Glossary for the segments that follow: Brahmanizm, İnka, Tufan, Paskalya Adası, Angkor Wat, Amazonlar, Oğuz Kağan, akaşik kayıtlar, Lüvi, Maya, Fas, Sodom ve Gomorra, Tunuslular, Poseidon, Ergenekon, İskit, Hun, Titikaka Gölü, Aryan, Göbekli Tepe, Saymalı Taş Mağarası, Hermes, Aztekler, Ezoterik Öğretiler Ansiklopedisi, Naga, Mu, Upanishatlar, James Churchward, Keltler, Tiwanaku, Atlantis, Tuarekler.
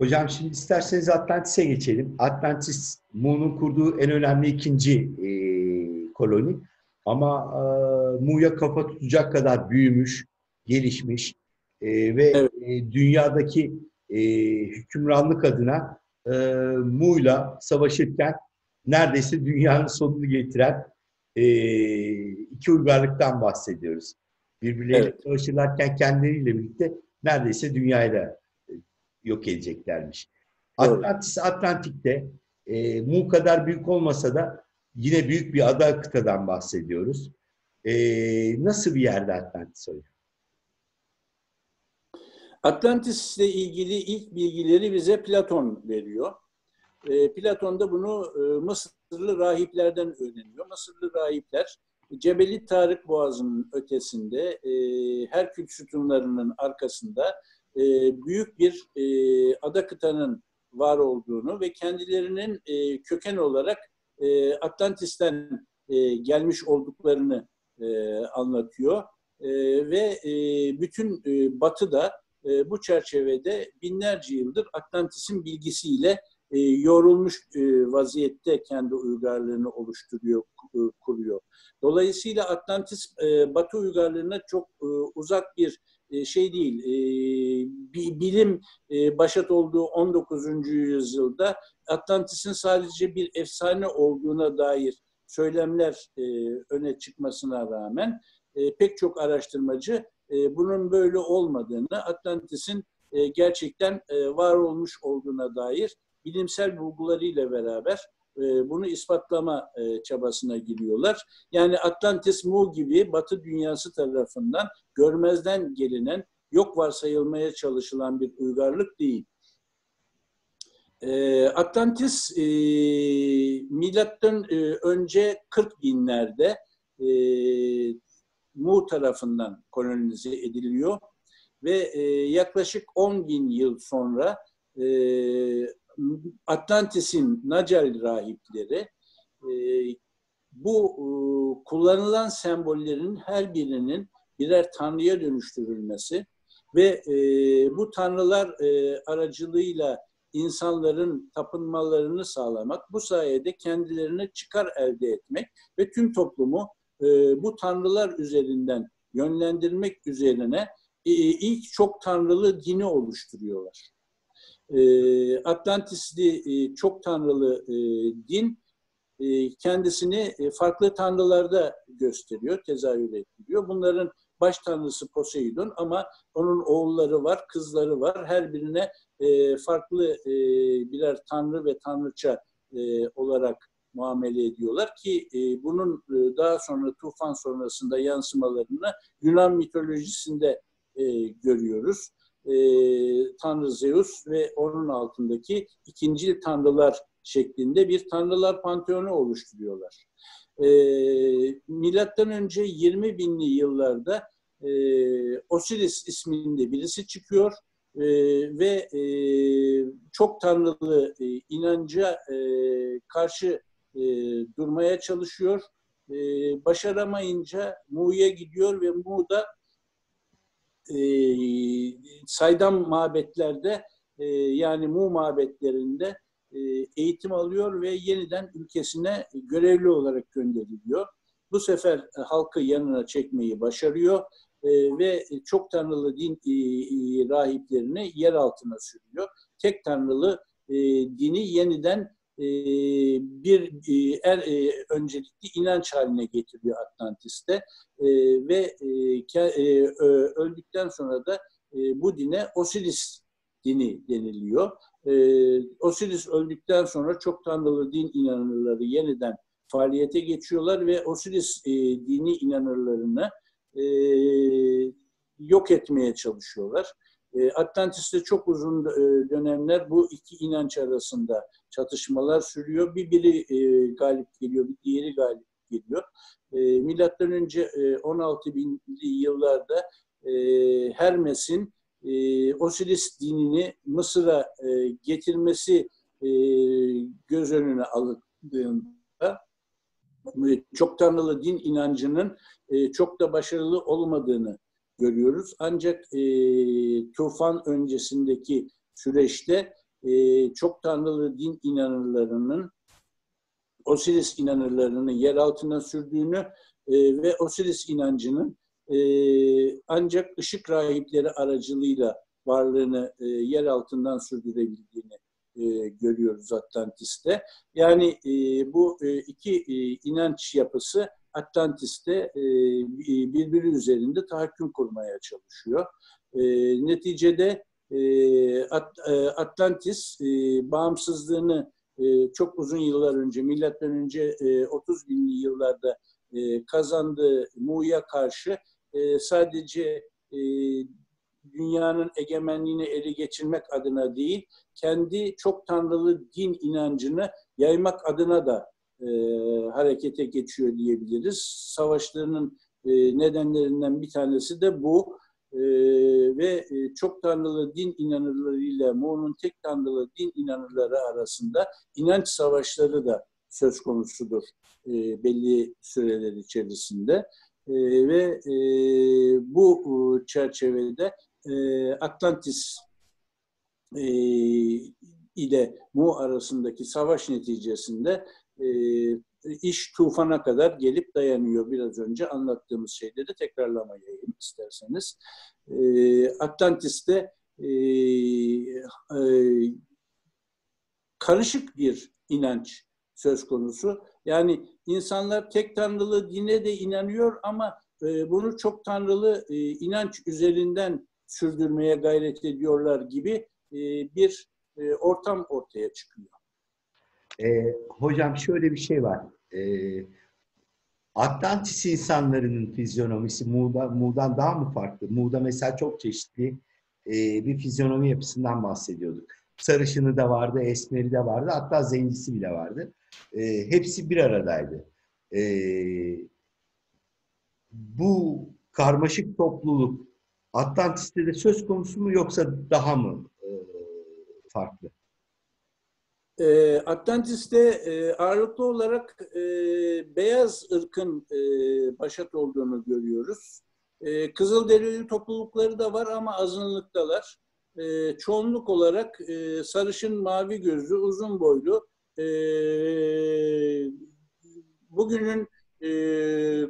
Hocam şimdi isterseniz Atlantis'e geçelim. Atlantis, Mu'nun kurduğu en önemli ikinci koloni. Ama Mu'ya kafa tutacak kadar büyümüş, gelişmiş ve evet, dünyadaki hükümranlık adına Mu'yla savaşırken neredeyse dünyanın sonunu getiren iki uygarlıktan bahsediyoruz. Birbirleriyle evet, savaşırlarken kendileriyle birlikte neredeyse dünyayla yok edeceklermiş. Evet. Atlantis, Atlantik'te Mu kadar büyük olmasa da yine büyük bir ada, kıtadan bahsediyoruz. Nasıl bir yerde Atlantis oluyor? Atlantis'le ilgili ilk bilgileri bize Platon veriyor. Platon da bunu Mısırlı rahiplerden öğreniyor. Mısırlı rahipler Cebeli Tarık Boğazı'nın ötesinde Herkül sütunlarının arkasında büyük bir ada kıtanın var olduğunu ve kendilerinin köken olarak Atlantis'ten gelmiş olduklarını anlatıyor. Ve bütün Batı'da bu çerçevede binlerce yıldır Atlantis'in bilgisiyle yorulmuş vaziyette kendi uygarlığını oluşturuyor, kuruyor. Dolayısıyla Atlantis Batı uygarlığına çok uzak bir şey değil. Bilim başat olduğu 19. yüzyılda Atlantis'in sadece bir efsane olduğuna dair söylemler öne çıkmasına rağmen pek çok araştırmacı bunun böyle olmadığını, Atlantis'in gerçekten var olmuş olduğuna dair bilimsel bulgularıyla beraber bunu ispatlama çabasına giriyorlar. Yani Atlantis, Mu gibi Batı dünyası tarafından görmezden gelinen, yok varsayılmaya çalışılan bir uygarlık değil. Atlantis milattan önce 40 binlerde Mu tarafından kolonize ediliyor ve yaklaşık 10 bin yıl sonra Atlantis'in Nacel rahipleri bu kullanılan sembollerin her birinin birer tanrıya dönüştürülmesi ve bu tanrılar aracılığıyla insanların tapınmalarını sağlamak, bu sayede kendilerine çıkar elde etmek ve tüm toplumu bu tanrılar üzerinden yönlendirmek üzerine ilk çok tanrılı dini oluşturuyorlar. Atlantisli çok tanrılı din kendisini farklı tanrılarda gösteriyor, tezahür ettiriyor. Bunların baş tanrısı Poseidon ama onun oğulları var, kızları var. Her birine farklı birer tanrı ve tanrıça olarak muamele ediyorlar ki bunun daha sonra Tufan sonrasında yansımalarını Yunan mitolojisinde görüyoruz. Tanrı Zeus ve onun altındaki ikinci tanrılar şeklinde bir tanrılar panteonu oluşturuyorlar. Milattan önce 20 binli yıllarda Osiris isminde birisi çıkıyor ve çok tanrılı inanca karşı durmaya çalışıyor. Başaramayınca Mu'ya gidiyor ve Mu'da saydam mabetlerde yani Mu mabetlerinde eğitim alıyor ve yeniden ülkesine görevli olarak gönderiliyor. Bu sefer halkı yanına çekmeyi başarıyor ve çok tanrılı din rahiplerini yer altına sürüyor. Tek tanrılı dini yeniden bir öncelikli inanç haline getiriyor Atlantis'te ve öldükten sonra da bu dine Osiris dini deniliyor. Osiris öldükten sonra çok tanrılı din inanırları yeniden faaliyete geçiyorlar ve Osiris dini inanırlarını yok etmeye çalışıyorlar. Atlantis'te çok uzun dönemler bu iki inanç arasında çatışmalar sürüyor. Biri galip geliyor, bir diğeri galip geliyor. Milattan önce 16 binli yıllarda Hermes'in Osiris dinini Mısır'a getirmesi göz önüne alındığında çok tanrılı din inancının çok da başarılı olmadığını görüyoruz. Ancak Tufan öncesindeki süreçte çok tanrılı din inanırlarının, Osiris inanırlarının yer altına sürdüğünü ve Osiris inancının ancak ışık rahipleri aracılığıyla varlığını yer altından sürdürebildiğini görüyoruz Atlantis'te. Yani bu iki inanç yapısı Atlantis'te birbiri üzerinde tahakküm kurmaya çalışıyor. Neticede Atlantis bağımsızlığını çok uzun yıllar önce, milattan önce 30 binli yıllarda kazandığı Mu'ya karşı sadece dünyanın egemenliğini ele geçirmek adına değil, kendi çok tanrılı din inancını yaymak adına da harekete geçiyor diyebiliriz. Savaşlarının nedenlerinden bir tanesi de bu. Ve çok tanrılı din inanırlarıyla Mu'nun tek tanrılı din inanırları arasında inanç savaşları da söz konusudur belli süreler içerisinde. Ve bu çerçevede Atlantis ile Mu arasındaki savaş neticesinde iş tufana kadar gelip dayanıyor. Biraz önce anlattığımız şeyleri tekrarlamayayım isterseniz. Atlantis'te karışık bir inanç söz konusu. Yani insanlar tek tanrılı dine de inanıyor ama bunu çok tanrılı inanç üzerinden sürdürmeye gayret ediyorlar gibi bir ortam ortaya çıkıyor. Hocam şöyle bir şey var. Atlantis insanların fizyonomisi Mu'dan daha mı farklı? Mu'da mesela çok çeşitli bir fizyonomi yapısından bahsediyorduk. Sarışını da vardı, esmeri de vardı, hatta zencisi bile vardı. Hepsi bir aradaydı. Bu karmaşık topluluk Atlantis'te de söz konusu mu yoksa daha mı farklı? Atlantis'te ağırlıklı olarak beyaz ırkın başat olduğunu görüyoruz. Kızılderili toplulukları da var ama azınlıktalar. Çoğunluk olarak sarışın, mavi gözlü, uzun boylu, bugünün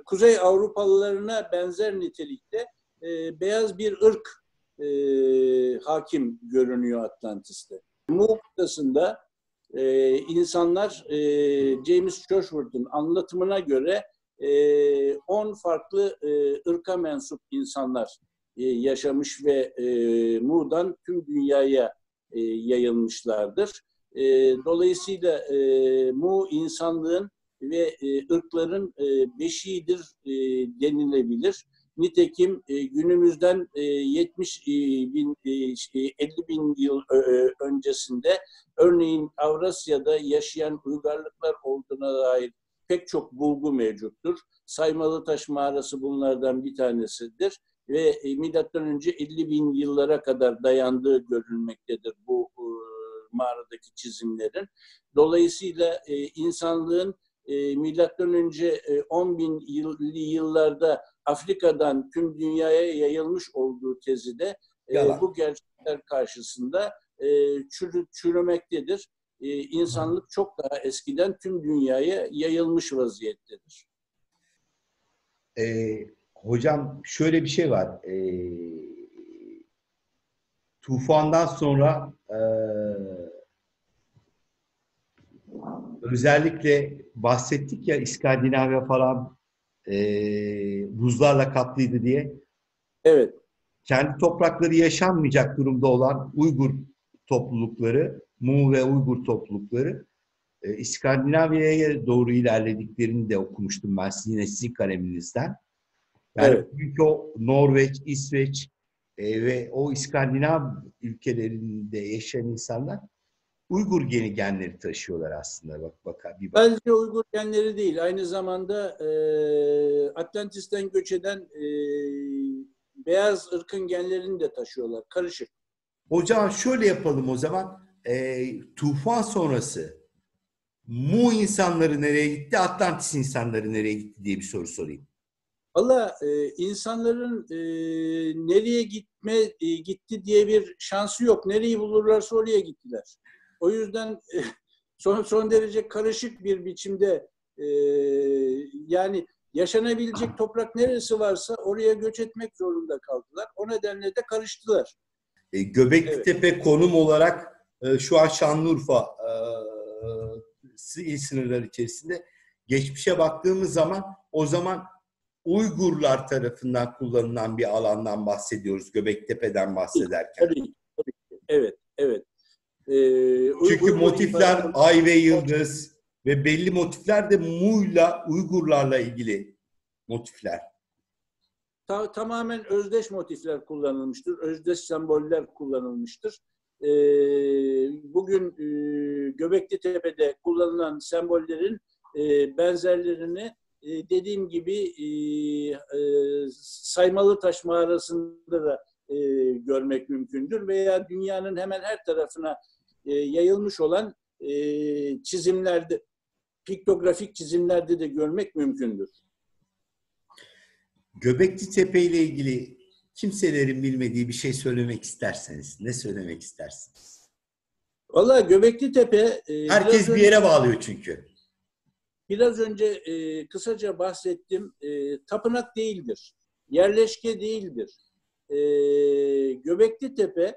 Kuzey Avrupalılarına benzer nitelikte beyaz bir ırk hakim görünüyor Atlantis'te. Mu kıtasında insanlar James Churchward'ın anlatımına göre 10 farklı ırka mensup insanlar yaşamış ve Mu'dan tüm dünyaya yayılmışlardır. Dolayısıyla Mu insanlığın ve ırkların beşiğidir denilebilir. Nitekim günümüzden 50 bin yıl öncesinde örneğin Avrasya'da yaşayan uygarlıklar olduğuna dair pek çok bulgu mevcuttur. Saymalı Taş Mağarası bunlardan bir tanesidir. Ve milattan önce 50 bin yıllara kadar dayandığı görülmektedir bu mağaradaki çizimlerin. Dolayısıyla insanlığın milattan önce 10 bin yıllarda Afrika'dan tüm dünyaya yayılmış olduğu tezi de bu gerçekler karşısında çürümektedir. İnsanlık çok daha eskiden tüm dünyaya yayılmış vaziyettedir. Hocam şöyle bir şey var. Tufandan sonra özellikle bahsettik ya İskandinavya falan buzlarla kaplıydı diye. Evet. Kendi toprakları yaşanmayacak durumda olan Uygur toplulukları, Mu ve Uygur toplulukları İskandinavya'ya doğru ilerlediklerini de okumuştum ben sizin kaleminizden. Yani evet. Çünkü o Norveç, İsveç ve o İskandinav ülkelerinde yaşayan insanlar Uygur genleri taşıyorlar aslında. Bak. Bence Uygur genleri değil. Aynı zamanda Atlantis'ten göç eden beyaz ırkın genlerini de taşıyorlar. Karışık. Hocam şöyle yapalım o zaman. Tufan sonrası Mu insanları nereye gitti, Atlantis insanları nereye gitti diye bir soru sorayım. Valla insanların nereye gitti diye bir şansı yok. Nereyi bulurlarsa oraya gittiler. O yüzden son derece karışık bir biçimde yani yaşanabilecek toprak neresi varsa oraya göç etmek zorunda kaldılar. O nedenle de karıştılar. Göbekli Tepe konum olarak şu an Şanlıurfa il sınırları içerisinde. Geçmişe baktığımız zaman o zaman Uygurlar tarafından kullanılan bir alandan bahsediyoruz. Göbektepe'den bahsederken. Evet. Çünkü motifler ay ve yıldız ve belli motifler de Mu'yla, Uygurlarla ilgili motifler. Tamamen özdeş motifler kullanılmıştır. Özdeş semboller kullanılmıştır. Bugün Göbekli Tepe'de kullanılan sembollerin benzerlerini dediğim gibi Saymalı Taş Mağarası'nda da görmek mümkündür veya dünyanın hemen her tarafına yayılmış olan çizimlerde, piktografik çizimlerde de görmek mümkündür. Göbekli Tepe ile ilgili kimselerin bilmediği bir şey söylemek isterseniz, ne söylemek istersiniz? Vallahi Göbekli Tepe... Herkes bir yere bağlıyor çünkü. Biraz önce kısaca bahsettim. Tapınak değildir. Yerleşke değildir. Göbekli Tepe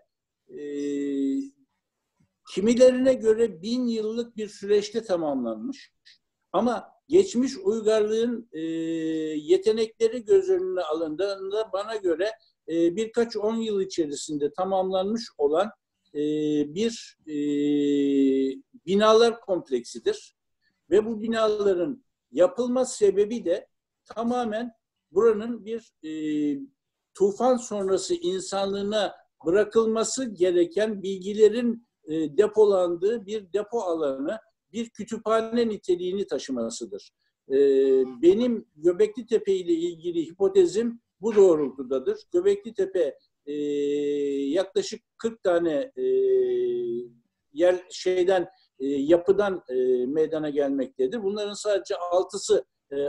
kimilerine göre 1000 yıllık bir süreçte tamamlanmış. Ama geçmiş uygarlığın yetenekleri göz önüne alındığında bana göre birkaç 10 yıl içerisinde tamamlanmış olan bir binalar kompleksidir. Ve bu binaların yapılma sebebi de tamamen buranın bir tufan sonrası insanlığına bırakılması gereken bilgilerin depolandığı bir depo alanı, bir kütüphane niteliğini taşımasıdır. Benim Göbekli Tepe ile ilgili hipotezim bu doğrultudadır. Göbekli Tepe yaklaşık 40 tane yapıdan meydana gelmektedir. Bunların sadece 6'sı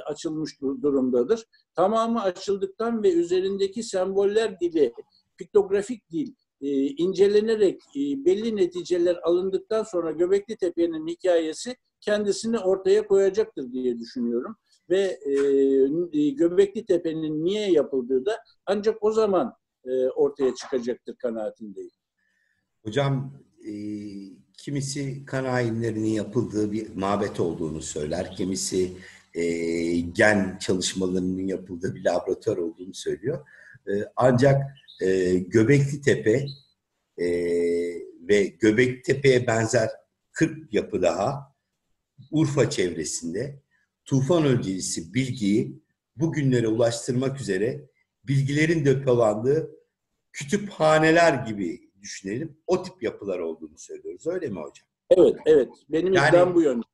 açılmış durumdadır. Tamamı açıldıktan ve üzerindeki semboller dili, piktografik dil incelenerek belli neticeler alındıktan sonra Göbekli Tepe'nin hikayesi kendisini ortaya koyacaktır diye düşünüyorum. Ve Göbekli Tepe'nin niye yapıldığı da ancak o zaman ortaya çıkacaktır kanaatindeyim. Hocam, kimisi kan ayinlerinin yapıldığı bir mabet olduğunu söyler, kimisi gen çalışmalarının yapıldığı bir laboratuvar olduğunu söylüyor. Ancak Göbekli Tepe ve Göbekli Tepe'ye benzer 40 yapı daha Urfa çevresinde tufan öncesi bilgiyi bugünlere ulaştırmak üzere bilgilerin depolandığı kütüphaneler gibi düşünelim. O tip yapılar olduğunu söylüyoruz. Öyle mi hocam? Evet. Benim iddiam bu yönde.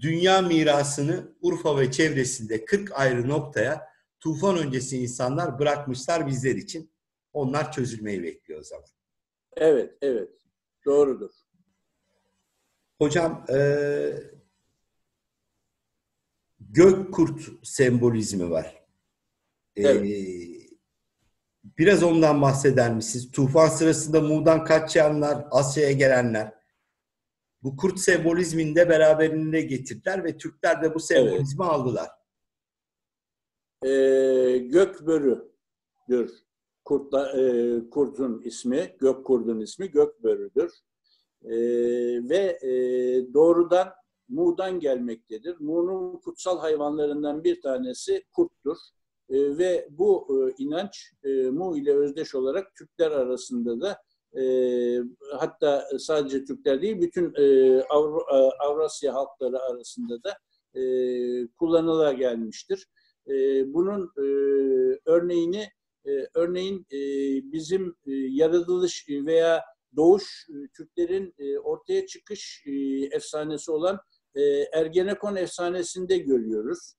Dünya mirasını Urfa ve çevresinde 40 ayrı noktaya tufan öncesi insanlar bırakmışlar bizler için. Onlar çözülmeyi bekliyor o zaman. Evet. Doğrudur. Hocam, gök kurt sembolizmi var. Evet. Biraz ondan bahseder misiniz? Tufan sırasında Mu'dan kaçanlar, Asya'ya gelenler bu kurt sembolizmini de beraberinde getirdiler ve Türkler de bu sembolizmi aldılar. Gökbörü'dür. Kurtun ismi, gökkurdun ismi Gökbörü'dür. Ve doğrudan Mu'dan gelmektedir. Mu'nun kutsal hayvanlarından bir tanesi kurttur. Ve bu inanç Mu ile özdeş olarak Türkler arasında da hatta sadece Türkler değil bütün Avrasya halkları arasında da kullanıla gelmiştir. Bunun örneğin bizim yaratılış veya doğuş Türklerin ortaya çıkış efsanesi olan Ergenekon efsanesinde görüyoruz.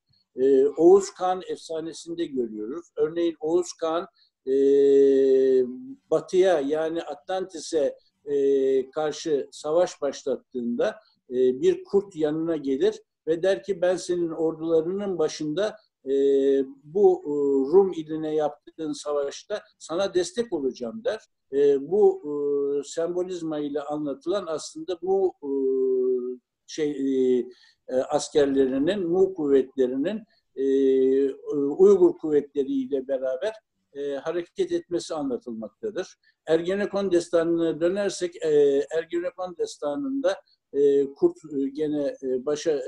Oğuz Kağan efsanesinde görüyoruz. Örneğin Oğuz Kağan batıya yani Atlantis'e karşı savaş başlattığında bir kurt yanına gelir ve der ki ben senin ordularının başında bu Rum iline yaptığın savaşta sana destek olacağım der. Bu sembolizma ile anlatılan aslında bu askerlerinin, Mu kuvvetlerinin Uygur kuvvetleriyle beraber hareket etmesi anlatılmaktadır. Ergenekon destanına dönersek, Ergenekon destanında kurt gene başa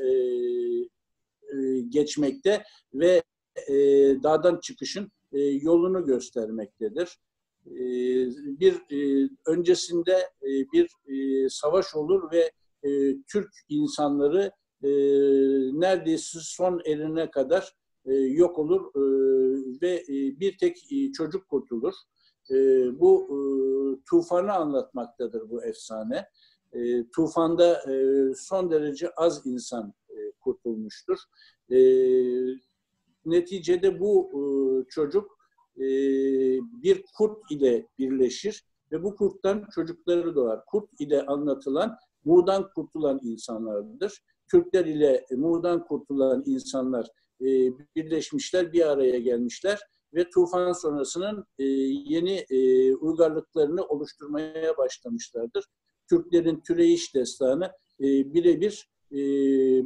geçmekte ve dağdan çıkışın yolunu göstermektedir. Öncesinde bir savaş olur ve Türk insanları neredeyse son eline kadar yok olur ve bir tek çocuk kurtulur. Bu tufanı anlatmaktadır bu efsane. Tufanda son derece az insan kurtulmuştur. Neticede bu çocuk bir kurt ile birleşir ve bu kurttan çocukları doğar. Kurt ile anlatılan Mu'dan kurtulan insanlardır. Türkler ile Mu'dan kurtulan insanlar birleşmişler, bir araya gelmişler ve tufan sonrasının yeni uygarlıklarını oluşturmaya başlamışlardır. Türklerin Türeyiş destanı birebir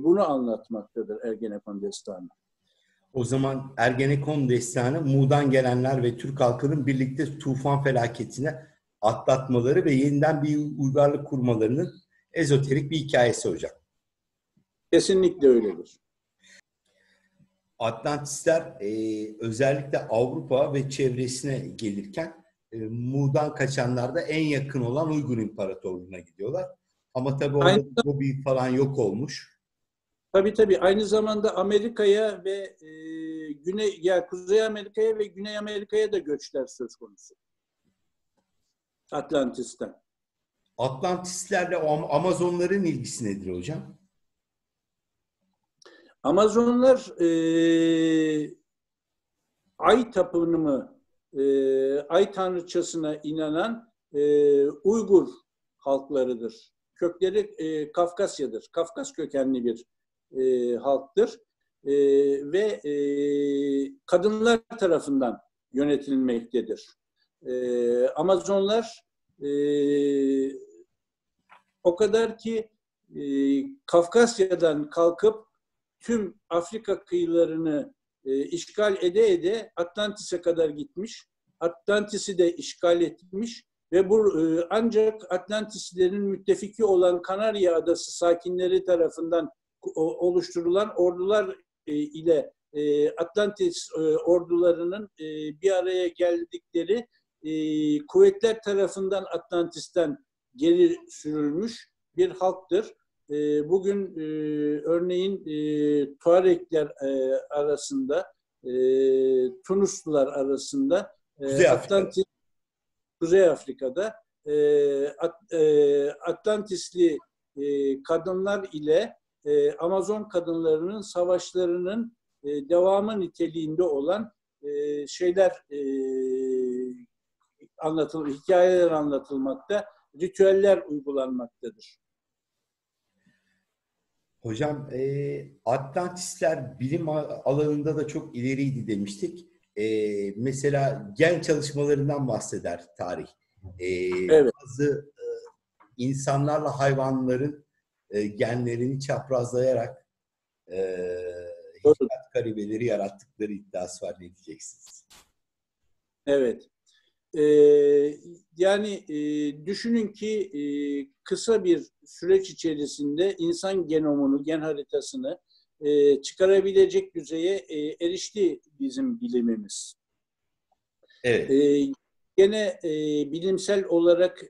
bunu anlatmaktadır, Ergenekon destanı. O zaman Ergenekon destanı Mu'dan gelenler ve Türk halkının birlikte tufan felaketini atlatmaları ve yeniden bir uygarlık kurmalarının ezoterik bir hikayesi hocam. Kesinlikle öyledir. Atlantisler özellikle Avrupa ve çevresine gelirken Mu'dan kaçanlar da en yakın olan Uygur İmparatorluğu'na gidiyorlar. Ama tabii orada Gobi falan yok olmuş. Tabii tabii. Aynı zamanda Amerika'ya ve Kuzey Amerika'ya ve Güney Amerika'ya da göçler söz konusu. Atlantis'ten. Atlantislerle Amazonların ilgisi nedir hocam? Amazonlar ay tapınımı, ay tanrıçasına inanan Uygur halklarıdır. Kökleri Kafkasya'dır. Kafkas kökenli bir halktır. Ve kadınlar tarafından yönetilmektedir. Amazonlar o kadar ki Kafkasya'dan kalkıp tüm Afrika kıyılarını işgal ede Atlantis'e kadar gitmiş. Atlantis'i de işgal etmiş ve bu ancak Atlantislerin müttefiki olan Kanarya Adası sakinleri tarafından oluşturulan ordular ile Atlantis ordularının bir araya geldikleri kuvvetler tarafından Atlantis'ten geri sürülmüş bir halktır. Bugün örneğin Tuarekler arasında, Tunuslular arasında, Kuzey Afrika'da Atlantisli kadınlar ile Amazon kadınlarının savaşlarının devamı niteliğinde olan hikayeler anlatılmakta, ritüeller uygulanmaktadır. Hocam Atlantisler bilim alanında da çok ileriydi demiştik. Mesela gen çalışmalarından bahseder tarih. Evet. Bazı insanlarla hayvanların genlerini çaprazlayarak hikmet karibeleri yarattıkları iddiası var, ne diyeceksiniz? Evet. Yani düşünün ki kısa bir süreç içerisinde insan genomunu, gen haritasını çıkarabilecek düzeye erişti bizim bilimimiz. Evet. Gene bilimsel olarak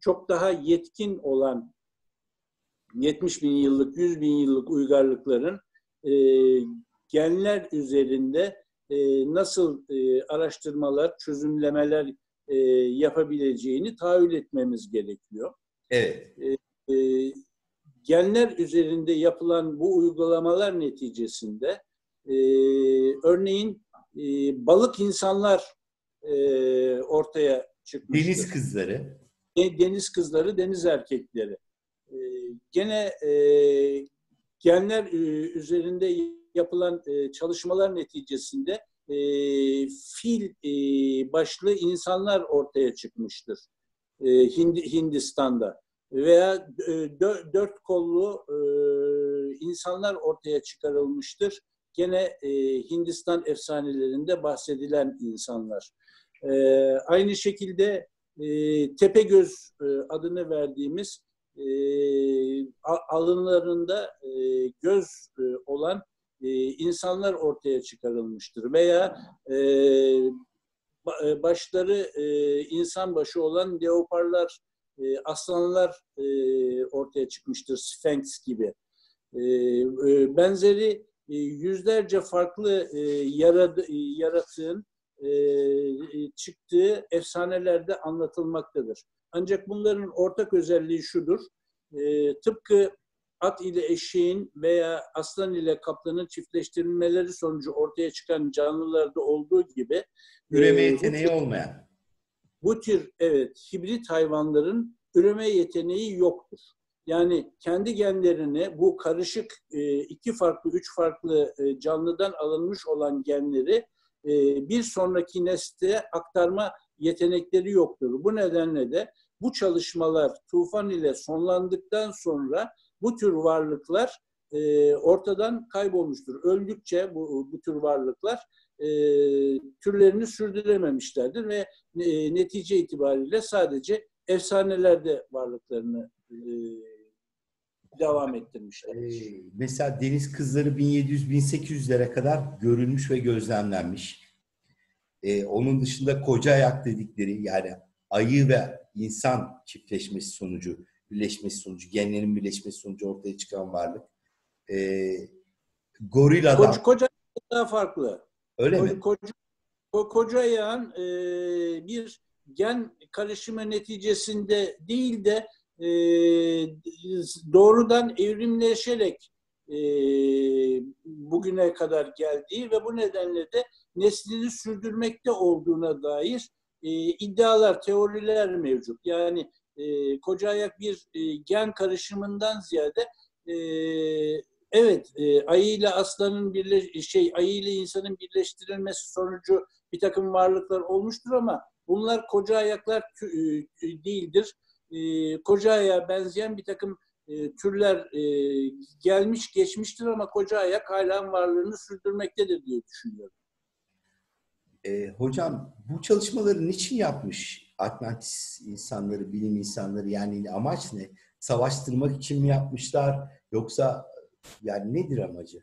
çok daha yetkin olan 70 bin yıllık, 100 bin yıllık uygarlıkların genler üzerinde nasıl araştırmalar, çözümlemeler yapabileceğini tahayyül etmemiz gerekiyor. Evet. Genler üzerinde yapılan bu uygulamalar neticesinde örneğin balık insanlar ortaya çıkmıştır. Deniz kızları. Deniz kızları, deniz erkekleri. Gene genler üzerinde yapılan çalışmalar neticesinde fil başlı insanlar ortaya çıkmıştır Hindistan'da. Veya dört kollu insanlar ortaya çıkarılmıştır. Gene Hindistan efsanelerinde bahsedilen insanlar. Aynı şekilde Tepegöz adını verdiğimiz alınlarında göz olan insanlar ortaya çıkarılmıştır. Veya başları insan başı olan leoparlar, aslanlar ortaya çıkmıştır, Sphinx gibi. Benzeri yüzlerce farklı yaratığın çıktığı efsanelerde anlatılmaktadır. Ancak bunların ortak özelliği şudur. Tıpkı at ile eşeğin veya aslan ile kaplanın çiftleştirilmeleri sonucu ortaya çıkan canlılarda olduğu gibi üreme yeteneği olmayan. Bu tür hibrit hayvanların üreme yeteneği yoktur. Yani kendi genlerini bu karışık iki farklı, üç farklı canlıdan alınmış olan genleri bir sonraki nesle aktarma yetenekleri yoktur. Bu nedenle de bu çalışmalar tufan ile sonlandıktan sonra bu tür varlıklar ortadan kaybolmuştur. Öldükçe bu tür varlıklar türlerini sürdürememişlerdir ve netice itibariyle sadece efsanelerde varlıklarını devam ettirmişlerdir. Mesela deniz kızları 1700-1800'lere kadar görülmüş ve gözlemlenmiş. Onun dışında koca ayak dedikleri, yani ayı ve insan çiftleşmesi sonucu, birleşmesi sonucu, genlerin birleşmesi sonucu ortaya çıkan varlık. Goril adam. Koca ayak daha farklı. Öyle mi? Koca ayağın bir gen karışımı neticesinde değil de doğrudan evrimleşerek bugüne kadar geldiği ve bu nedenle de neslini sürdürmekte olduğuna dair iddialar, teoriler mevcut. Yani koca ayak bir gen karışımından ziyade ayı ile aslanın ayı ile insanın birleştirilmesi sonucu bir takım varlıklar olmuştur ama bunlar koca ayaklar değildir. Koca ayağa benzeyen bir takım türler gelmiş geçmiştir ama koca ayak hala varlığını sürdürmektedir diye düşünüyorum. Hocam, bu çalışmaları niçin yapmış Atlantis insanları, bilim insanları? Yani amaç ne? Savaştırmak için mi yapmışlar? Yoksa yani nedir amacı?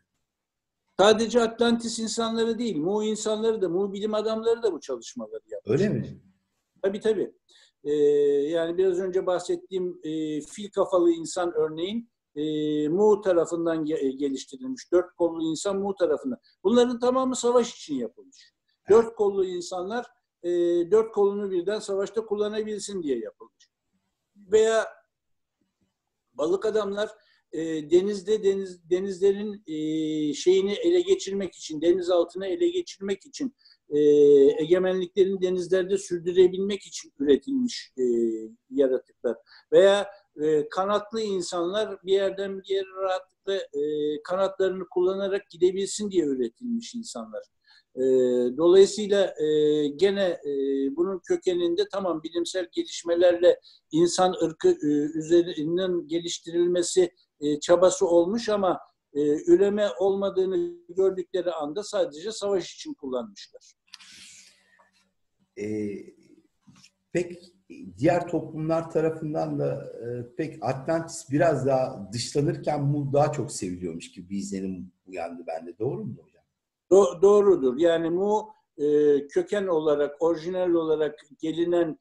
Sadece Atlantis insanları değil, Mu insanları da, Mu bilim adamları da bu çalışmaları yapmış. Öyle mi? Tabii. Yani biraz önce bahsettiğim fil kafalı insan örneğin Mu tarafından geliştirilmiş. Dört kollu insan Mu tarafından. Bunların tamamı savaş için yapılmış. Evet. Dört kollu insanlar dört kolunu birden savaşta kullanabilsin diye yapılmış. Veya balık adamlar denizlerin şeyini ele geçirmek için, denizaltını ele geçirmek için, egemenliklerini denizlerde sürdürebilmek için üretilmiş yaratıklar. Veya kanatlı insanlar bir yerden bir yere rahatlıkla kanatlarını kullanarak gidebilsin diye üretilmiş insanlar. Dolayısıyla gene bunun kökeninde tamam bilimsel gelişmelerle insan ırkı üzerinin geliştirilmesi çabası olmuş ama üreme olmadığını gördükleri anda sadece savaş için kullanmışlar. Pek diğer toplumlar tarafından da pek Atlantis biraz daha dışlanırken bu daha çok seviliyormuş gibi bir izlenim uyandı bende. Doğru mu hocam? Doğrudur. Yani Mu köken olarak, orijinal olarak gelinen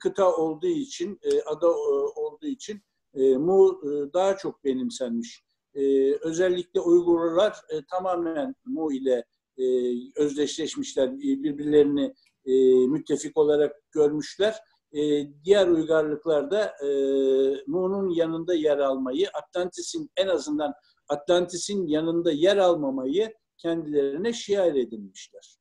kıta olduğu için, ada olduğu için Mu daha çok benimsenmiş. Özellikle Uygurlar tamamen Mu ile özdeşleşmişler, birbirlerini müttefik olarak görmüşler. Diğer uygarlıklarda Mu'nun yanında yer almayı, en azından Atlantis'in yanında yer almamayı kendilerine şiar edinmişler.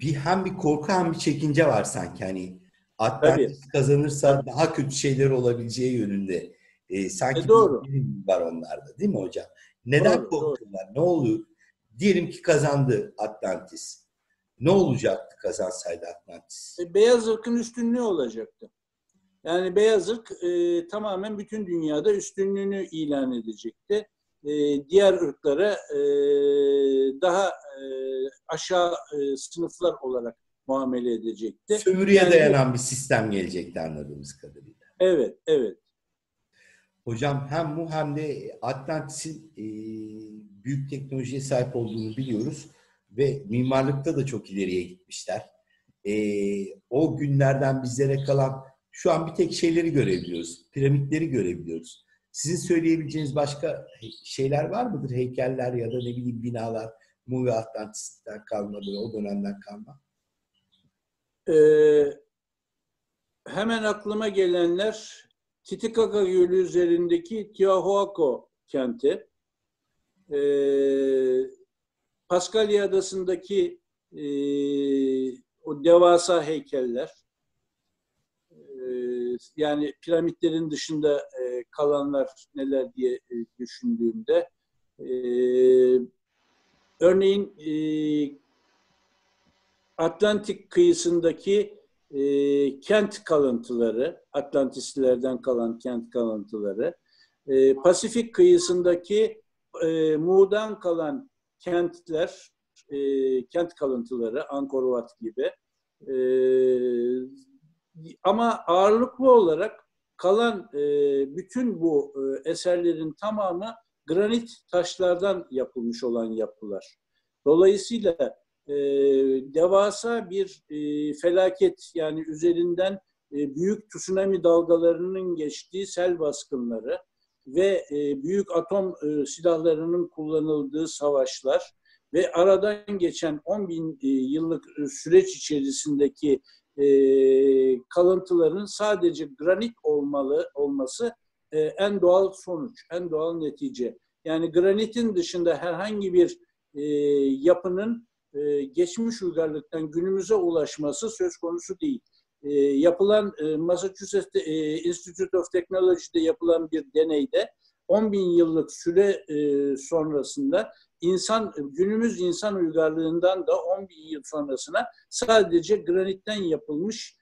Hem bir korku hem bir çekince var sanki. Hani Atlantis kazanırsa daha kötü şeyler olabileceği yönünde. Sanki doğru. Bir var onlarda değil mi hocam? Neden korkuyorlar? Ne oluyor? Diyelim ki kazandı Atlantis. Ne olacaktı kazansaydı Atlantis? Beyazırk'ın üstünlüğü olacaktı. Yani Beyazırk tamamen bütün dünyada üstünlüğünü ilan edecekti. Diğer ırklara daha aşağı sınıflar olarak muamele edecekti. Sömürüye dayanan bir sistem gelecekti anladığımız kadarıyla. Evet, evet. Hocam hem Mu hem de Atlantis'in büyük teknolojiye sahip olduğunu biliyoruz ve mimarlıkta da çok ileriye gitmişler. O günlerden bizlere kalan şu an bir tek şeyleri görebiliyoruz, piramitleri görebiliyoruz. Sizin söyleyebileceğiniz başka şeyler var mıdır? Heykeller ya da ne bileyim binalar, Mu ve Atlantis'ten kalma, o dönemden kalma. Hemen aklıma gelenler Titikaka Gölü üzerindeki Tiwanaku kenti, Paskalya Adası'ndaki o devasa heykeller, yani piramitlerin dışında kalanlar neler diye düşündüğümde, örneğin Atlantik kıyısındaki kent kalıntıları, Atlantislilerden kalan kent kalıntıları, Pasifik kıyısındaki Mu'dan kalan kentler, kent kalıntıları, Angkor Wat gibi. Ama ağırlıklı olarak kalan bütün bu eserlerin tamamı granit taşlardan yapılmış olan yapılar. Dolayısıyla devasa bir felaket, yani üzerinden büyük tsunami dalgalarının geçtiği sel baskınları ve büyük atom silahlarının kullanıldığı savaşlar ve aradan geçen 10.000 yıllık süreç içerisindeki kalıntıların sadece granit olması en doğal sonuç, en doğal netice. Yani granitin dışında herhangi bir yapının geçmiş uygarlıktan günümüze ulaşması söz konusu değil. Yapılan Massachusetts Institute of Technology'de yapılan bir deneyde 10.000 yıllık süre sonrasında günümüz insan uygarlığından da 10.000 yıl sonrasına sadece granitten yapılmış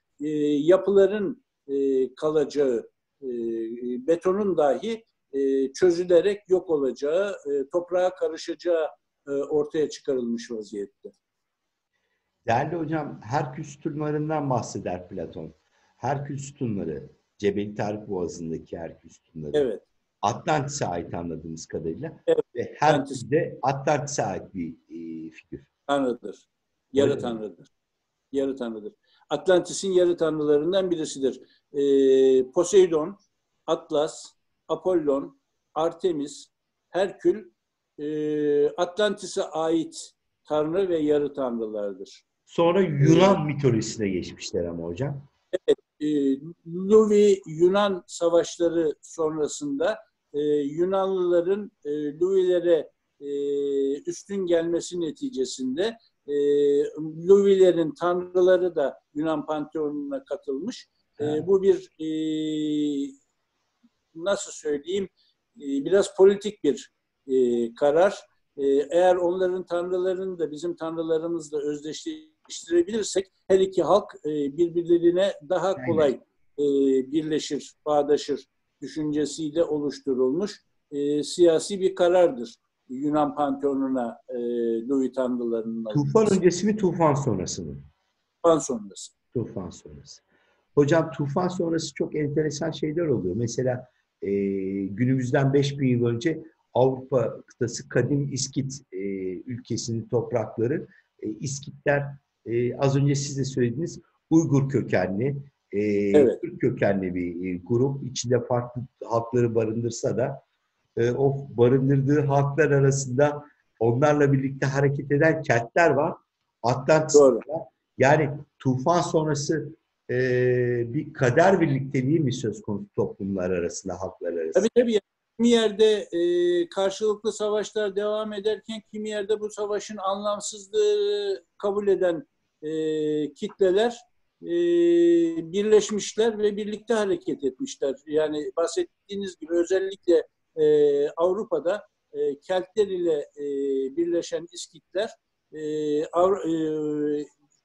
yapıların kalacağı, betonun dahi çözülerek yok olacağı, toprağa karışacağı ortaya çıkarılmış vaziyette. Değerli hocam, Herkül sütunlarından bahseder Platon. Herkül sütunları, Cebel Tarık Boğazı'ndaki Herkül sütunları. Evet. Atlantis'e ait anladığımız kadarıyla. Evet. Ve Herkül de Atlantis'e ait bir figür. Tanrıdır. Yarı tanrıdır. Yarı tanrıdır. Atlantis'in yarı tanrılarından birisidir. Poseidon, Atlas, Apollon, Artemis, Herkül Atlantis'e ait tanrı ve yarı tanrılardır. Sonra Yunan mitolojisine geçmişler ama hocam. Evet. Lüvi Yunan savaşları sonrasında Yunanlıların Lüvilere üstün gelmesi neticesinde Lüvilerin tanrıları da Yunan panteonuna katılmış. Bu bir nasıl söyleyeyim, biraz politik bir karar. Eğer onların tanrılarını da bizim tanrılarımızla özdeşleştirebilirsek her iki halk birbirlerine daha kolay birleşir, bağdaşır düşüncesiyle oluşturulmuş siyasi bir karardır. Yunan panteonuna Lüvi tanrılarının Tufan öncesi mi, Tufan sonrası mı? Tufan sonrası. Tufan sonrası. Hocam Tufan sonrası çok enteresan şeyler oluyor. Mesela günümüzden 5.000 yıl önce Avrupa kıtası kadim İskit ülkesinin toprakları. İskitler az önce siz de söylediğiniz Uygur kökenli, evet. Türk kökenli bir grup. İçinde farklı halkları barındırsa da o barındırdığı halklar arasında onlarla birlikte hareket eden keltler var. Atlantis'te. Yani Tufan sonrası bir kader birlikteliği mi söz konusu toplumlar arasında, halklar arasında? Tabii tabii. Kimi yerde karşılıklı savaşlar devam ederken kimi yerde bu savaşın anlamsızlığı kabul eden kitleler birleşmişler ve birlikte hareket etmişler. Yani bahsettiğiniz gibi özellikle Avrupa'da Keltler ile birleşen İskitler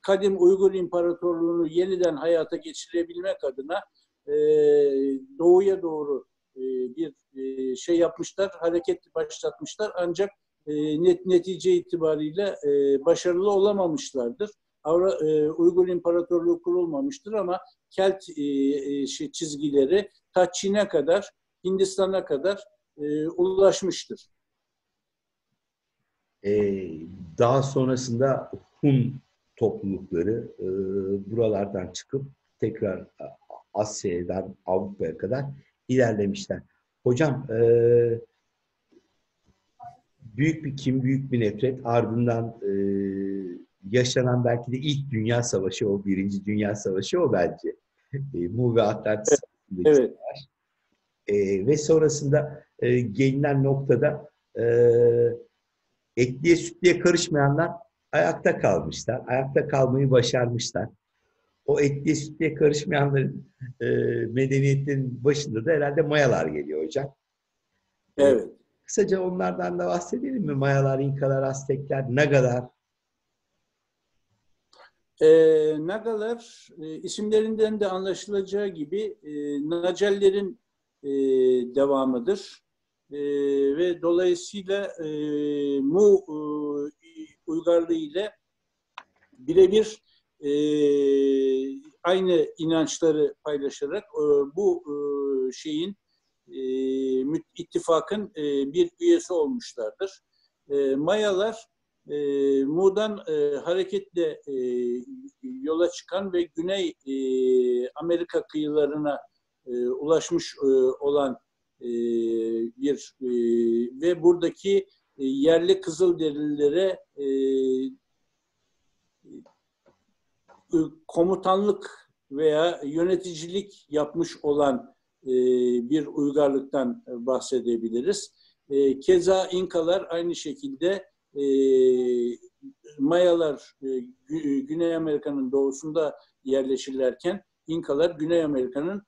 kadim Uygur İmparatorluğunu yeniden hayata geçirebilmek adına doğuya doğru bir şey yapmışlar, hareket başlatmışlar. Ancak netice itibariyle başarılı olamamışlardır. Uygur İmparatorluğu kurulmamıştır ama Kelt çizgileri ta Çin'e kadar, Hindistan'a kadar ulaşmıştır. Daha sonrasında Hun toplulukları buralardan çıkıp tekrar Asya'dan Avrupa'ya kadar ilerlemişler. Hocam, büyük bir kin, büyük bir nefret, ardından yaşanan belki de ilk Dünya Savaşı, o Birinci Dünya Savaşı o bence. Mu ve Atlantis arasındaki savaş. Ve sonrasında gelinen noktada etliye sütlüye karışmayanlar ayakta kalmışlar. Ayakta kalmayı başarmışlar. O etliye sütlüye karışmayanların medeniyetlerin başında da herhalde Mayalar geliyor hocam. Evet. Kısaca onlardan da bahsedelim mi? Mayalar, İnkalar, Aztekler, Nagalar. Nagalar isimlerinden de anlaşılacağı gibi Nagellerin devamıdır. Ve dolayısıyla Mu uygarlığı ile birebir aynı inançları paylaşarak bu şeyin ittifakın bir üyesi olmuşlardır. Mayalar Mu'dan hareketle yola çıkan ve Güney Amerika kıyılarına ulaşmış olan bir ve buradaki yerli Kızılderililere komutanlık veya yöneticilik yapmış olan bir uygarlıktan bahsedebiliriz. Keza İnkalar aynı şekilde Mayalar Güney Amerika'nın doğusunda yerleşirlerken İnkalar Güney Amerika'nın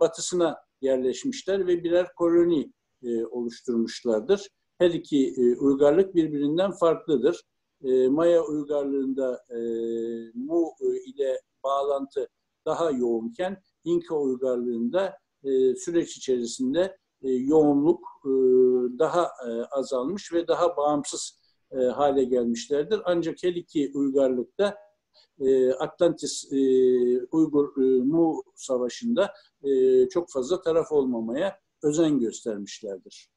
batısına yerleşmişler ve birer koloni oluşturmuşlardır. Her iki uygarlık birbirinden farklıdır. Maya uygarlığında Mu ile bağlantı daha yoğunken İnka uygarlığında süreç içerisinde yoğunluk daha azalmış ve daha bağımsız hale gelmişlerdir. Ancak her iki uygarlıkta Atlantis Uygur Mu Savaşı'nda çok fazla taraf olmamaya özen göstermişlerdir.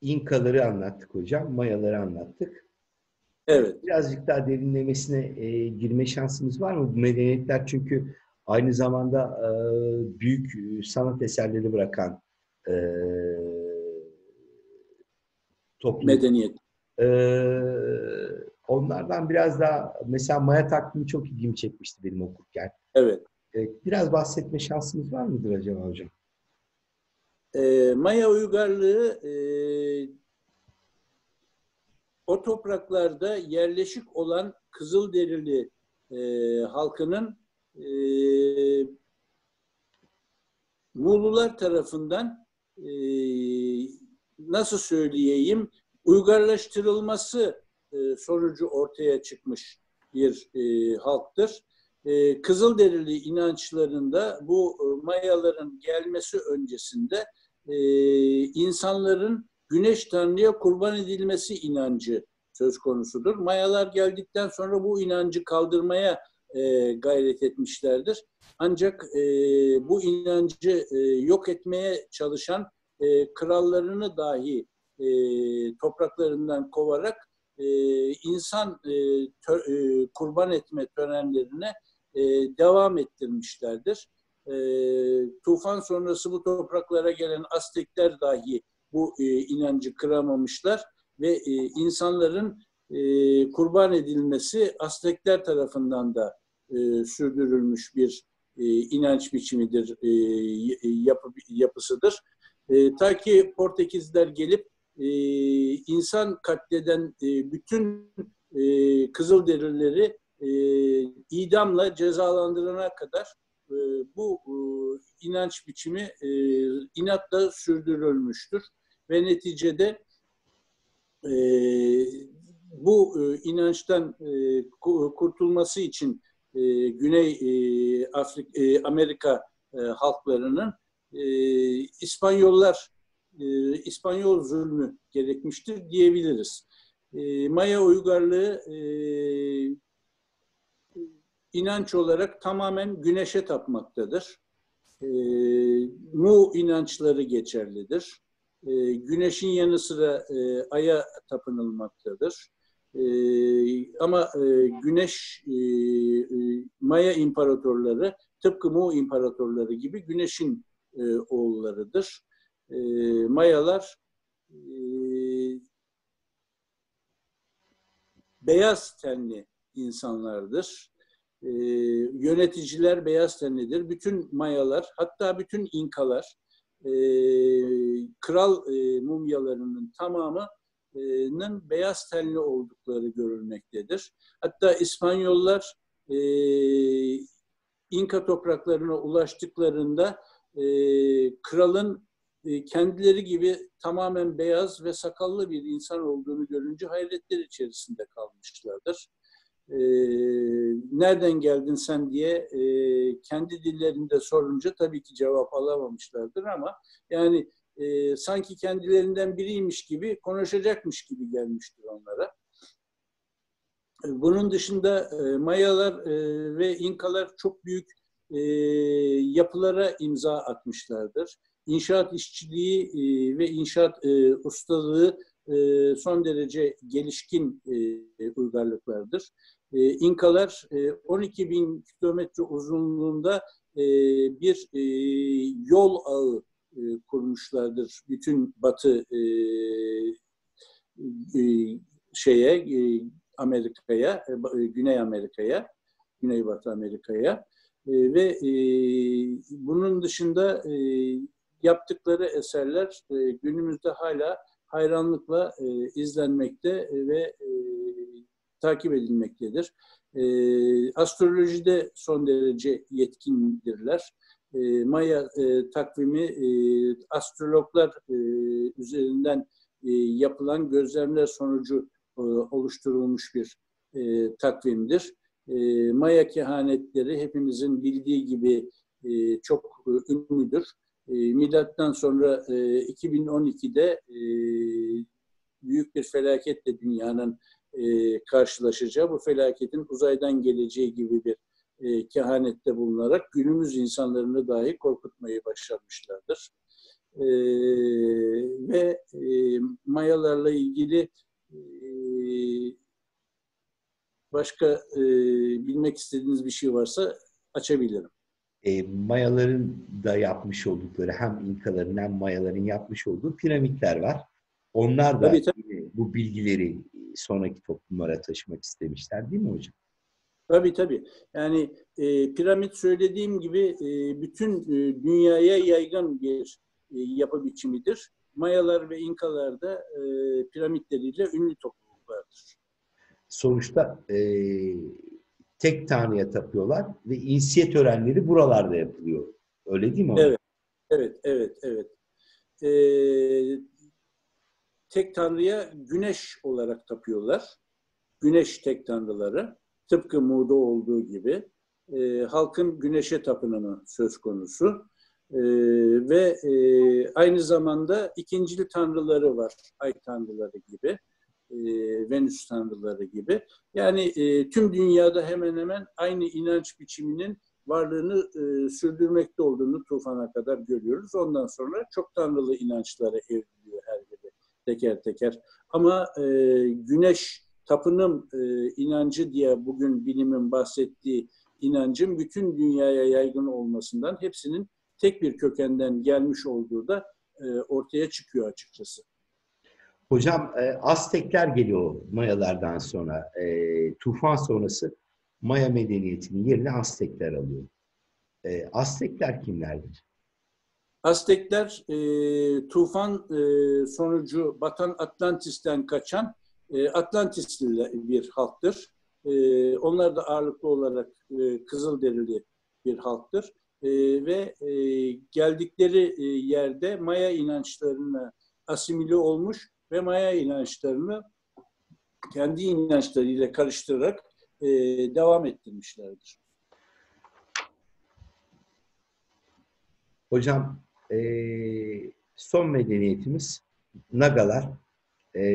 İnkaları anlattık hocam, Mayaları anlattık. Evet. Birazcık daha derinlemesine girme şansımız var mı? Bu medeniyetler çünkü aynı zamanda büyük sanat eserleri bırakan toplum. Medeniyet. Onlardan biraz daha mesela Maya takvimi çok ilgimi çekmişti benim okurken. Evet. Biraz bahsetme şansımız var mıdır acaba hocam? Maya uygarlığı o topraklarda yerleşik olan Kızılderili halkının Muğlular tarafından nasıl söyleyeyim uygarlaştırılması sonucu ortaya çıkmış bir halktır. Kızılderili inançlarında bu Mayaların gelmesi öncesinde insanların Güneş Tanrı'ya kurban edilmesi inancı söz konusudur. Mayalar geldikten sonra bu inancı kaldırmaya gayret etmişlerdir. Ancak bu inancı yok etmeye çalışan krallarını dahi topraklarından kovarak insan kurban etme törenlerine devam ettirmişlerdir. Tufan sonrası bu topraklara gelen Aztekler dahi bu inancı kıramamışlar ve insanların kurban edilmesi Aztekler tarafından da sürdürülmüş bir inanç biçimidir, yapısıdır. Ta ki Portekizler gelip insan katleden bütün Kızılderilileri idamla cezalandırana kadar bu inanç biçimi inatla sürdürülmüştür ve neticede bu inançtan kurtulması için Güney Amerika halklarının İspanyol zulmü gerekmiştir diyebiliriz. Maya uygarlığı inanç olarak tamamen güneşe tapmaktadır. Mu inançları geçerlidir. Güneşin yanı sıra aya tapınılmaktadır. Ama güneş, Maya imparatorları tıpkı Mu imparatorları gibi güneşin oğullarıdır. Mayalar beyaz tenli insanlardır. Yöneticiler beyaz tenlidir. Bütün Mayalar, hatta bütün İnkalar, kral mumyalarının tamamının beyaz tenli oldukları görülmektedir. Hatta İspanyollar İnka topraklarına ulaştıklarında kralın kendileri gibi tamamen beyaz ve sakallı bir insan olduğunu görünce hayretler içerisinde kalmışlardır. Nereden geldin sen diye kendi dillerinde sorunca tabii ki cevap alamamışlardır ama yani sanki kendilerinden biriymiş gibi konuşacakmış gibi gelmiştir onlara. Bunun dışında Mayalar ve İnkalar çok büyük yapılara imza atmışlardır. İnşaat işçiliği ve inşaat ustalığı son derece gelişkin uygarlıklardır. İnkalar 12.000 kilometre uzunluğunda bir yol ağı kurmuşlardır bütün Batı Amerika'ya, Güney Amerika'ya, Güneybatı Amerika'ya ve bunun dışında yaptıkları eserler günümüzde hala hayranlıkla izlenmekte ve takip edilmektedir. Astrolojide son derece yetkindirler. Maya takvimi astrologlar üzerinden yapılan gözlemler sonucu oluşturulmuş bir takvimdir. Maya kehanetleri hepimizin bildiği gibi çok ünlüdür. Milattan sonra 2012'de büyük bir felaketle dünyanın karşılaşacağı, bu felaketin uzaydan geleceği gibi bir kehanette bulunarak günümüz insanlarını dahi korkutmayı başarmışlardır. Ve Mayalarla ilgili başka bilmek istediğiniz bir şey varsa açabilirim. Mayaların da yapmış oldukları, hem İnkaların hem Mayaların yapmış olduğu piramitler var. Onlar da tabii. Bu bilgileri sonraki toplumlara taşımak istemişler değil mi hocam? Tabii tabii. Yani piramit söylediğim gibi bütün dünyaya yaygın bir yapı biçimidir. Mayalar ve İnkalar da piramitleriyle ünlü topluluklardır. Sonuçta tek tanrıya tapıyorlar ve insiyet törenleri buralarda yapılıyor. Öyle değil mi? Evet, evet, evet, evet. Tek tanrıya güneş olarak tapıyorlar. Güneş tek tanrıları. Tıpkı Mu'da olduğu gibi. Halkın güneşe tapınımı söz konusu. Ve aynı zamanda ikincil tanrıları var. Ay tanrıları gibi. Venüs tanrıları gibi. Yani tüm dünyada hemen hemen aynı inanç biçiminin varlığını sürdürmekte olduğunu Tufan'a kadar görüyoruz. Ondan sonra çok tanrılı inançlara evriliyor her biri teker teker. Ama güneş tapınım inancı diye bugün bilimin bahsettiği inancın bütün dünyaya yaygın olmasından hepsinin tek bir kökenden gelmiş olduğu da ortaya çıkıyor açıkçası. Hocam Aztekler geliyor Mayalardan sonra. Tufan sonrası Maya medeniyetinin yerine Aztekler alıyor. Aztekler kimlerdir? Aztekler tufan sonucu batan Atlantis'ten kaçan Atlantisli bir halktır. Onlar da ağırlıklı olarak Kızılderili bir halktır. Ve geldikleri yerde Maya inançlarına asimile olmuş ve Maya inançlarını kendi inançlarıyla karıştırarak devam ettirmişlerdir. Hocam, son medeniyetimiz Nagalar.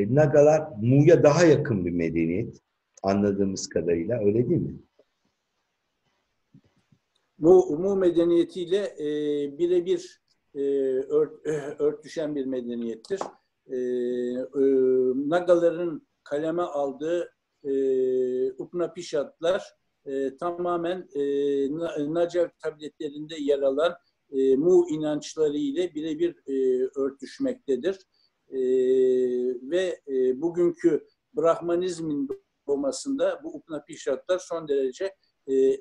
Nagalar Mu'ya daha yakın bir medeniyet anladığımız kadarıyla, öyle değil mi? Mu medeniyetiyle birebir örtüşen bir medeniyettir. Nagaların kaleme aldığı Upanishatlar tamamen Naga tabletlerinde yer alan Mu inançları ile birebir örtüşmektedir. Ve bugünkü Brahmanizmin doğmasında bu Upanishatlar son derece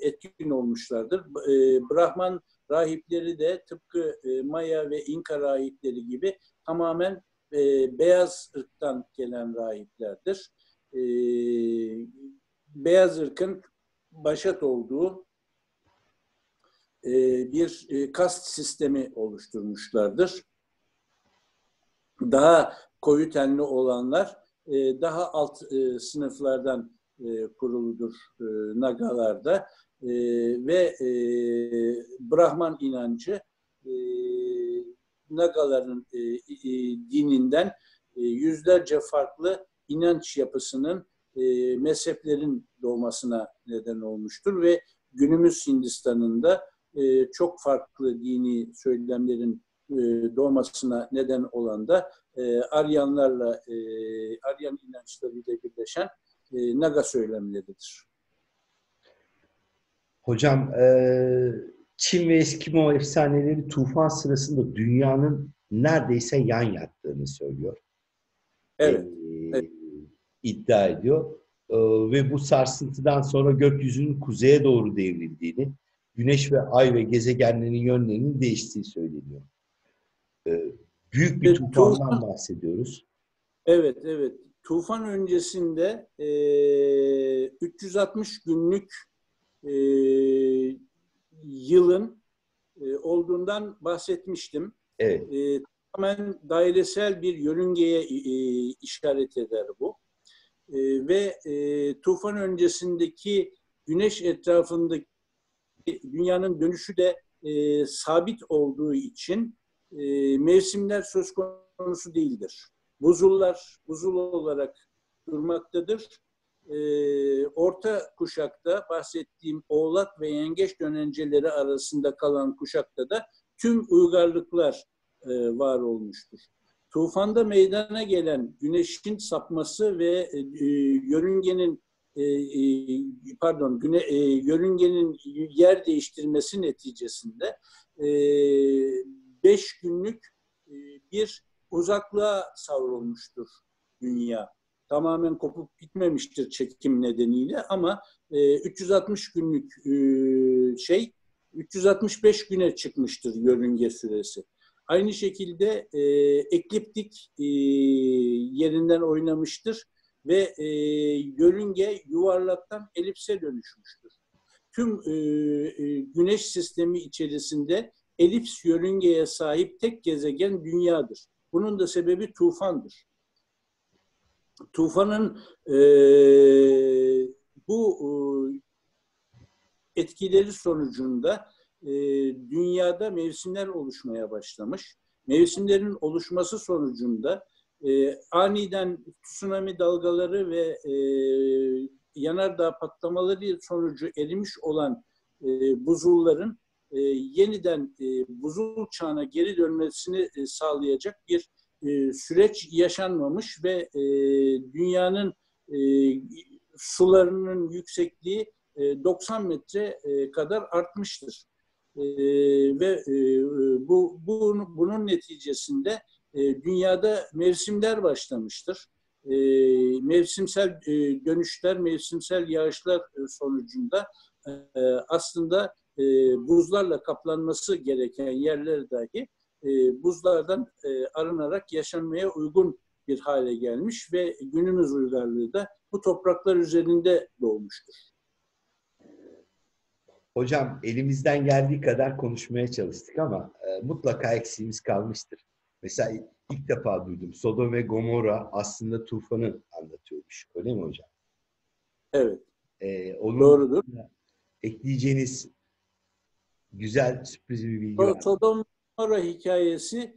etkin olmuşlardır. Brahman rahipleri de tıpkı Maya ve İnka rahipleri gibi tamamen beyaz ırktan gelen rahiplerdir. Beyaz ırkın başat olduğu bir kast sistemi oluşturmuşlardır. Daha koyu tenli olanlar daha alt sınıflardan kuruludur Nagalarda ve Brahman inancı Nagaların dininden yüzlerce farklı inanç yapısının mezheplerin doğmasına neden olmuştur ve günümüz Hindistan'ında çok farklı dini söylemlerin doğmasına neden olan da Aryanlarla, Aryan inançlarıyla birleşen Naga söylemleridir. Hocam, Çin ve Eskimo efsaneleri tufan sırasında dünyanın neredeyse yan yattığını söylüyor. Evet. Evet. İddia ediyor. Ve bu sarsıntıdan sonra gökyüzünün kuzeye doğru devrildiğini, güneş ve ay ve gezegenlerin yönlerinin değiştiği söyleniyor. Büyük bir tufandan bahsediyoruz. Evet, evet. Tufan öncesinde 360 günlük yılın olduğundan bahsetmiştim. Evet. Tamamen dairesel bir yörüngeye işaret eder bu. Ve tufan öncesindeki güneş etrafındaki dünyanın dönüşü de sabit olduğu için mevsimler söz konusu değildir. Buzullar buzul olarak durmaktadır. Orta kuşakta bahsettiğim Oğlak ve Yengeç dönenceleri arasında kalan kuşakta da tüm uygarlıklar var olmuştur. Tufanda meydana gelen güneşin sapması ve yörüngenin yörüngenin yer değiştirmesi neticesinde 5 günlük bir uzaklığa savrulmuştur dünya. Tamamen kopup gitmemiştir çekim nedeniyle ama 360 günlük 365 güne çıkmıştır yörünge süresi. Aynı şekilde ekliptik yerinden oynamıştır ve yörünge yuvarlaktan elipse dönüşmüştür. Tüm güneş sistemi içerisinde elips yörüngeye sahip tek gezegen dünyadır. Bunun da sebebi tufandır. Tufanın bu etkileri sonucunda dünyada mevsimler oluşmaya başlamış. Mevsimlerin oluşması sonucunda aniden tsunami dalgaları ve yanardağ patlamaları sonucu erimiş olan buzulların yeniden buzul çağına geri dönmesini sağlayacak bir süreç yaşanmamış ve dünyanın sularının yüksekliği 90 metre kadar artmıştır. Ve bunun neticesinde dünyada mevsimler başlamıştır. Mevsimsel dönüşler, mevsimsel yağışlar sonucunda aslında buzlarla kaplanması gereken yerler dahi buzlardan arınarak yaşanmaya uygun bir hale gelmiş ve günümüz uygarlığı da bu topraklar üzerinde doğmuştur. Hocam elimizden geldiği kadar konuşmaya çalıştık ama mutlaka eksiğimiz kalmıştır. Mesela ilk defa duydum. Sodom ve Gomorra aslında Tufan'ı anlatıyormuş. Öyle mi hocam? Evet. Doğrudur. Ekleyeceğiniz güzel, sürpriz bir bilgi var. Sodom ve Gomorra hikayesi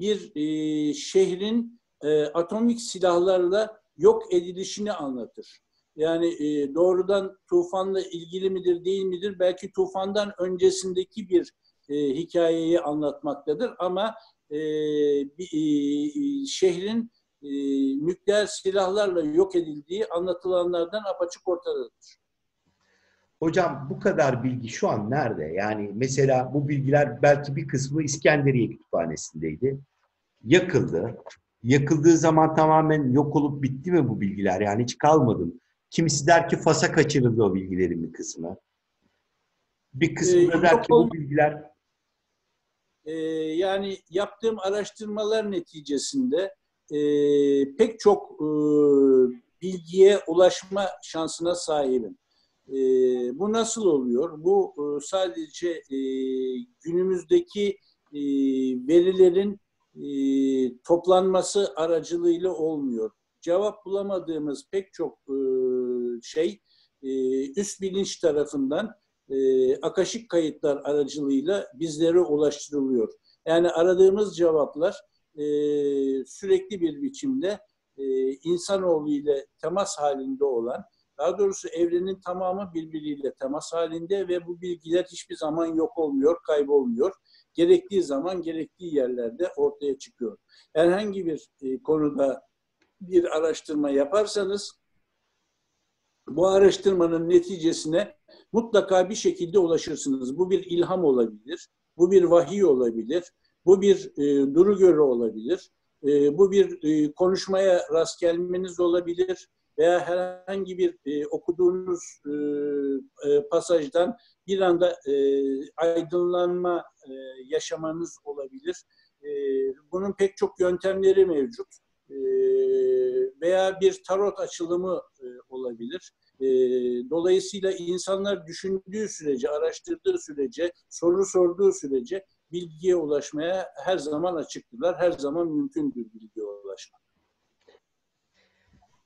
bir şehrin atomik silahlarla yok edilişini anlatır. Yani doğrudan tufanla ilgili midir, değil midir? Belki tufandan öncesindeki bir hikayeyi anlatmaktadır ama şehrin nükleer silahlarla yok edildiği anlatılanlardan apaçık ortadadır. Hocam bu kadar bilgi şu an nerede? Yani mesela bu bilgiler belki bir kısmı İskenderiye Kütüphanesi'ndeydi. Yakıldı. Yakıldığı zaman tamamen yok olup bitti mi bu bilgiler? Yani hiç kalmadı mı? Kimisi der ki Fas'a kaçırıldı o bilgilerin bir kısmı. Bir kısmı der ki bu bilgiler... yani yaptığım araştırmalar neticesinde pek çok bilgiye ulaşma şansına sahibim. Bu nasıl oluyor? Bu sadece günümüzdeki verilerin toplanması aracılığıyla olmuyor. Cevap bulamadığımız pek çok şey üst bilinç tarafından akaşik kayıtlar aracılığıyla bizlere ulaştırılıyor. Yani aradığımız cevaplar sürekli bir biçimde insanoğlu ile temas halinde olan, daha doğrusu evrenin tamamı birbiriyle temas halinde ve bu bilgiler hiçbir zaman yok olmuyor, kaybolmuyor. Gerektiği zaman, gerektiği yerlerde ortaya çıkıyor. Herhangi bir konuda bir araştırma yaparsanız bu araştırmanın neticesine mutlaka bir şekilde ulaşırsınız. Bu bir ilham olabilir, bu bir vahiy olabilir, bu bir duru görü olabilir, bu bir konuşmaya rast gelmeniz olabilir veya herhangi bir okuduğunuz pasajdan bir anda aydınlanma yaşamanız olabilir. Bunun pek çok yöntemleri mevcut. Veya bir tarot açılımı olabilir. Dolayısıyla insanlar düşündüğü sürece, araştırdığı sürece, soru sorduğu sürece bilgiye ulaşmaya her zaman açıktılar. Her zaman mümkündür bilgiye ulaşmak.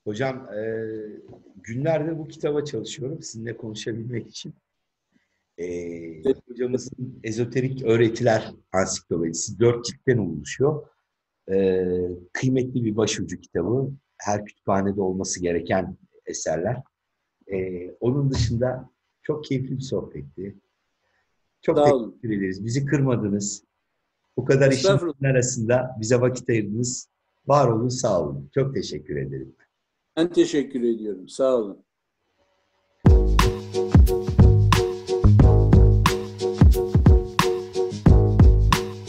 Hocam günlerdir bu kitaba çalışıyorum sizinle konuşabilmek için. Hocamızın Ezoterik Öğretiler Ansiklopedisi 4 ciltten oluşuyor. Kıymetli bir başucu kitabı. Her kütüphanede olması gereken eserler. Onun dışında çok keyifli bir sohbetti. Çok teşekkür ederiz. Bizi kırmadınız. Bu kadar işin arasında bize vakit ayırdınız. Var olun, sağ olun. Çok teşekkür ederim. Ben teşekkür ediyorum. Sağ olun.